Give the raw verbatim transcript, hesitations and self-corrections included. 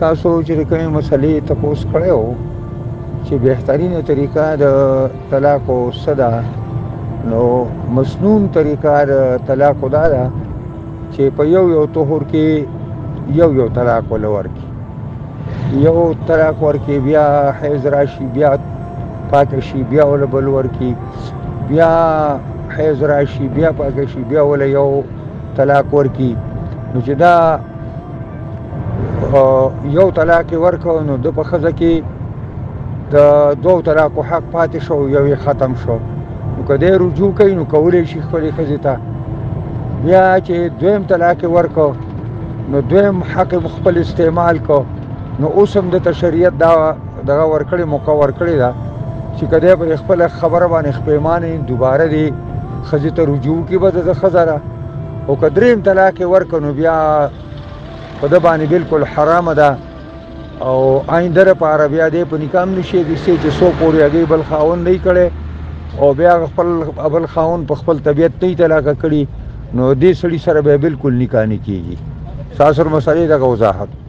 تاسو چې کومې مسلې تپوس کړو چې بهترینه طریقه د طلاق او صدا نو مسنون طریقه د طلاق دا ده چې په یو یو طهور کې یو یو طلاق ولور کې یو طلاق ور کې بیا حیض راشي بیا پاک شي بیا ول بل ور کې بیا حیض راشي بیا پاک شي بیا ول یو طلاق ور کې نو چې دا یو طلاق ورکو نو د په خزه کې د دوو طلاقو حق پاتې شو یو یې ختم شو نو که دی رجوع کوي نو کولی شي خپلې ښځې ته بیا چې دویم طلاق یې ورکړو نو دویم حق یې خپل استعمال کړو نو اوس هم دته شریعت دا دغه ورکړې موقع ورکړې ده چې که دی پرې خپله خبره باندې خپیمانې دوباره دې ښځې ته رجوع کې به د ښځه ده او که دریم طلاق یې ورکړو نو بیا په ده باندې بالکل حرامه ده او آینده لپاره بیا دی په نکاح هم نشي دسې چې څو پورې هغې بل خاوند نه کړی او بیا خپل بل خاوند په خپل طبیعت نه طلاقه کړي نو دې سړي سره بیا بالکل نکاح نه کېږي. ستاسو مسلې دغه وضاحت